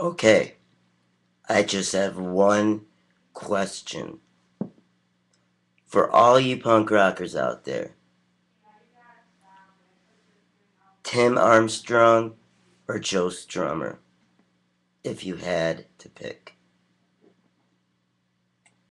Okay, I just have one question. For all you punk rockers out there, Tim Armstrong or Joe Strummer, if you had to pick?